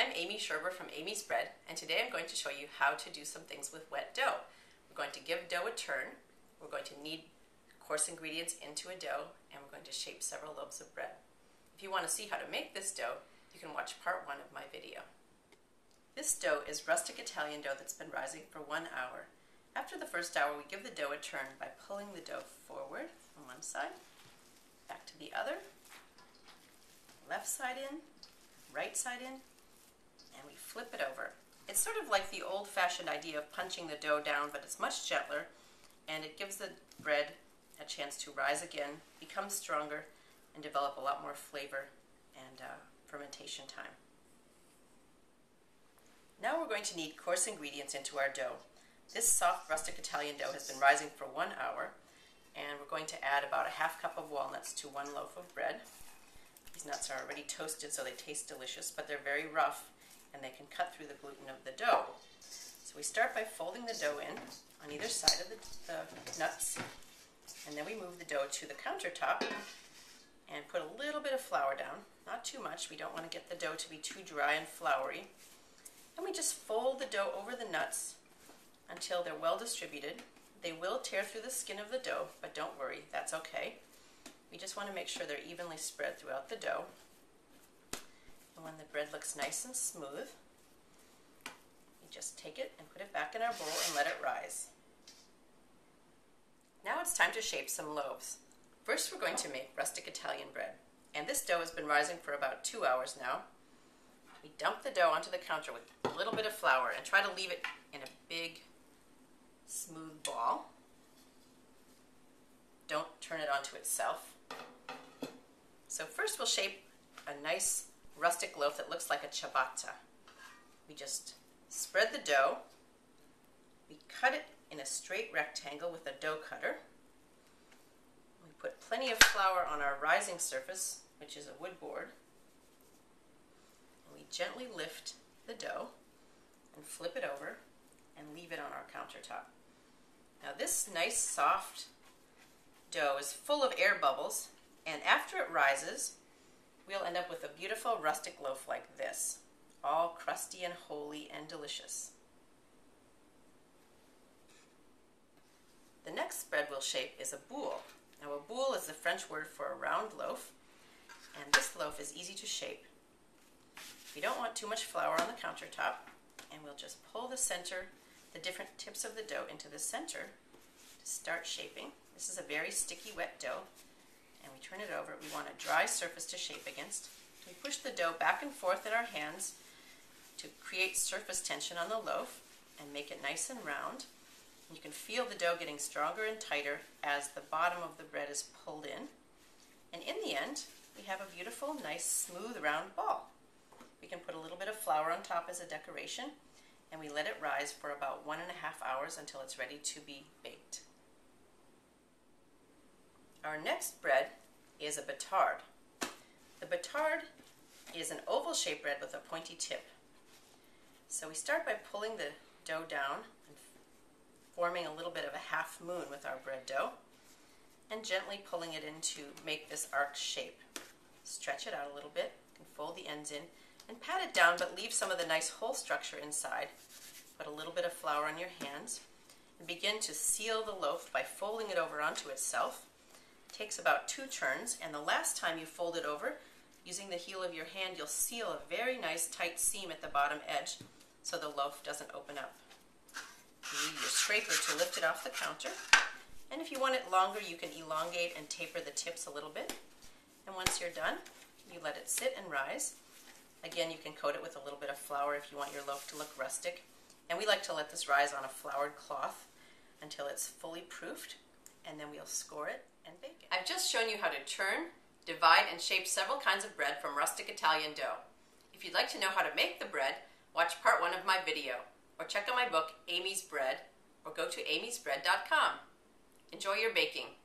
I'm Amy Scherber from Amy's Bread, and today I'm going to show you how to do some things with wet dough. We're going to give dough a turn, we're going to knead coarse ingredients into a dough, and we're going to shape several loaves of bread. If you want to see how to make this dough, you can watch part one of my video. This dough is rustic Italian dough that's been rising for 1 hour. After the first hour, we give the dough a turn by pulling the dough forward on one side, back to the other, left side in, right side in, and we flip it over. It's sort of like the old-fashioned idea of punching the dough down, but it's much gentler, and it gives the bread a chance to rise again, become stronger, and develop a lot more flavor and fermentation time. Now we're going to knead coarse ingredients into our dough. This soft, rustic Italian dough has been rising for 1 hour, and we're going to add about a half cup of walnuts to one loaf of bread. These nuts are already toasted, so they taste delicious, but they're very rough, and they can cut through the gluten of the dough. So we start by folding the dough in on either side of the nuts, and then we move the dough to the countertop and put a little bit of flour down, not too much. We don't want to get the dough to be too dry and floury. And we just fold the dough over the nuts until they're well distributed. They will tear through the skin of the dough, but don't worry, that's okay. We just want to make sure they're evenly spread throughout the dough. And when the bread looks nice and smooth, we just take it and put it back in our bowl and let it rise. Now it's time to shape some loaves. First, we're going to make rustic Italian bread. And this dough has been rising for about 2 hours now. We dump the dough onto the counter with a little bit of flour and try to leave it in a big, smooth ball. Don't turn it onto itself. So first we'll shape a nice rustic loaf that looks like a ciabatta. We just spread the dough, we cut it in a straight rectangle with a dough cutter. We put plenty of flour on our rising surface, which is a wood board. And we gently lift the dough and flip it over and leave it on our countertop. Now this nice soft dough is full of air bubbles, and after it rises, we'll end up with a beautiful rustic loaf like this, all crusty and holy and delicious. The next bread we'll shape is a boule. Now a boule is the French word for a round loaf, and this loaf is easy to shape. We don't want too much flour on the countertop, and we'll just pull the center, the different tips of the dough into the center to start shaping. This is a very sticky wet dough, and we turn it over. We want a dry surface to shape against. We push the dough back and forth in our hands to create surface tension on the loaf and make it nice and round. And you can feel the dough getting stronger and tighter as the bottom of the bread is pulled in. And in the end, we have a beautiful, nice, smooth, round ball. We can put a little bit of flour on top as a decoration, and we let it rise for about 1.5 hours until it's ready to be baked. Our next bread is a batard. The batard is an oval-shaped bread with a pointy tip. So we start by pulling the dough down and forming a little bit of a half moon with our bread dough and gently pulling it in to make this arc shape. Stretch it out a little bit and fold the ends in and pat it down, but leave some of the nice whole structure inside. Put a little bit of flour on your hands and begin to seal the loaf by folding it over onto itself. Takes about 2 turns, and the last time you fold it over, using the heel of your hand, you'll seal a very nice tight seam at the bottom edge so the loaf doesn't open up. You need your scraper to lift it off the counter, and if you want it longer, you can elongate and taper the tips a little bit. And once you're done, you let it sit and rise. Again, you can coat it with a little bit of flour if you want your loaf to look rustic. And we like to let this rise on a floured cloth until it's fully proofed, and then we'll score it and bake it. I've just shown you how to turn, divide, and shape several kinds of bread from rustic Italian dough. If you'd like to know how to make the bread, watch part 1 of my video, or check out my book, Amy's Bread, or go to amysbread.com. Enjoy your baking.